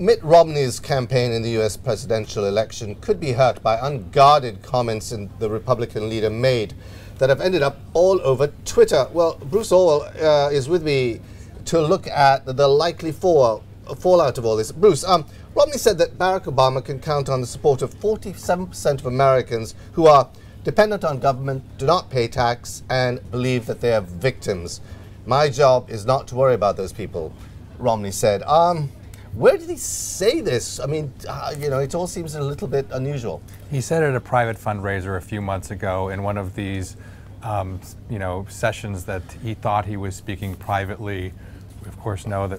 Mitt Romney's campaign in the U.S. presidential election could be hurt by unguarded comments the Republican leader made that have ended up all over Twitter. Well, Bruce Orwell is with me to look at the likely fallout of all this. Bruce, Romney said that Barack Obama can count on the support of 47% of Americans who are dependent on government, do not pay tax, and believe that they are victims. My job is not to worry about those people, Romney said. Where did he say this? I mean, you know, it all seems a little bit unusual. He said at a private fundraiser a few months ago in one of these, you know, sessions that he thought he was speaking privately. We, of course, know that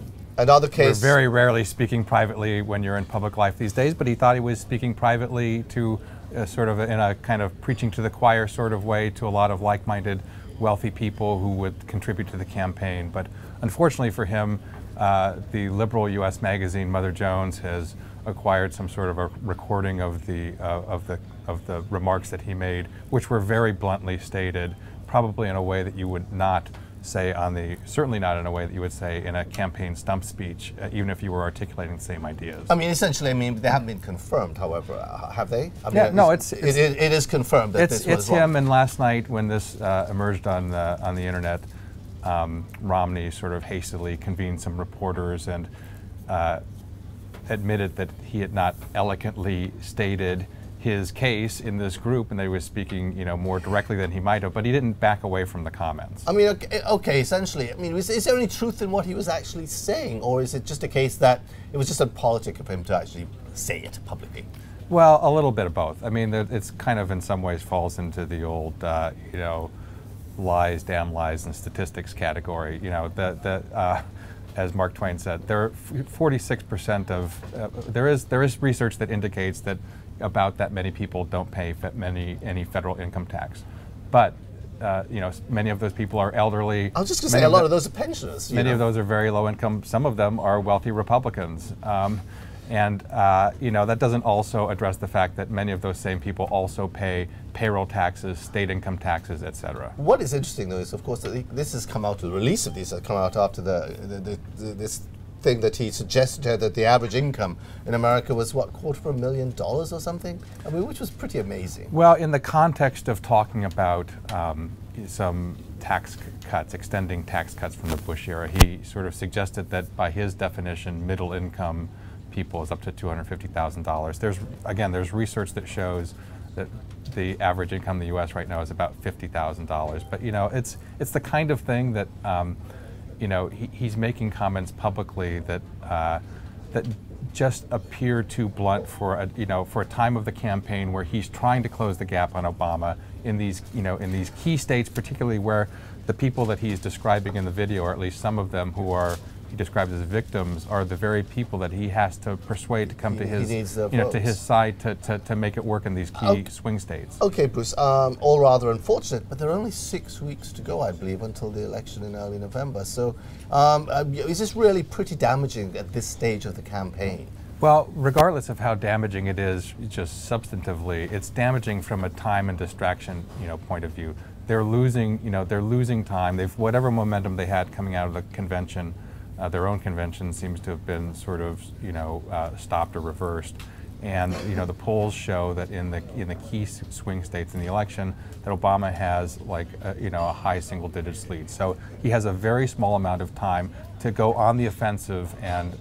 we're very rarely speaking privately when you're in public life these days, but he thought he was speaking privately to sort of in a kind of preaching to the choir sort of way to a lot of like-minded wealthy people who would contribute to the campaign. But unfortunately for him, the liberal U.S. magazine Mother Jones has acquired some sort of a recording of the remarks that he made, which were very bluntly stated, probably in a way that you would not say on the, certainly not in a way that you would say in a campaign stump speech, even if you were articulating the same ideas. I mean, essentially, I mean, they haven't been confirmed, however, have they? I mean, yeah, no, it is confirmed that this was him. And last night, when this emerged on the internet, Romney sort of hastily convened some reporters and admitted that he had not eloquently stated his case in this group, and they were speaking, you know, more directly than he might have, but he didn't back away from the comments. I mean, okay, essentially, I mean, is there any truth in what he was actually saying, or is it just a case that it was just a politic of him to actually say it publicly? Well, a little bit of both. I mean, it's kind of in some ways falls into the old, you know, lies, damn lies, and statistics category. You know, as Mark Twain said, there are 46% of there is research that indicates that about that many people don't pay any federal income tax, but you know, many of those people are elderly. I was just going to say, a lot of those are pensioners. Many of those are very low income. Some of them are wealthy Republicans, and you know, that doesn't also address the fact that many of those same people also pay payroll taxes, state income taxes, etc. What is interesting, though, is of course that this has come out. The release of these has come out after this thing that he suggested, that the average income in America was, what, $250,000 or something? I mean, which was pretty amazing. Well, in the context of talking about some tax cuts, extending tax cuts from the Bush era, he sort of suggested that by his definition, middle income people is up to $250,000. There's research that shows that the average income in the U.S. right now is about $50,000. But, you know, it's the kind of thing that you know, he's making comments publicly that that just appear too blunt for a, you know, for a time of the campaign where he's trying to close the gap on Obama in these, you know, in these key states, particularly where the people that he's describing in the video, or at least some of them who are he describes as victims, are the very people that he has to persuade to come to his, you know, to his side to make it work in these key swing states. Okay, Bruce, all rather unfortunate, but there are only 6 weeks to go, I believe, until the election in early November. So is this really pretty damaging at this stage of the campaign? Well, regardless of how damaging it is, just substantively, it's damaging from a time and distraction, you know, point of view. They're losing, you know, they're losing time. They've whatever momentum they had coming out of the convention. Their own convention seems to have been sort of, you know, stopped or reversed, and you know, the polls show that in the key swing states in the election, that Obama has like you know, a high single-digit lead. So he has a very small amount of time to go on the offensive and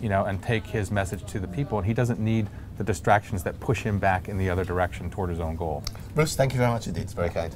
you know, and take his message to the people, and he doesn't need the distractions that push him back in the other direction toward his own goal. Bruce, thank you very much indeed. It's very kind.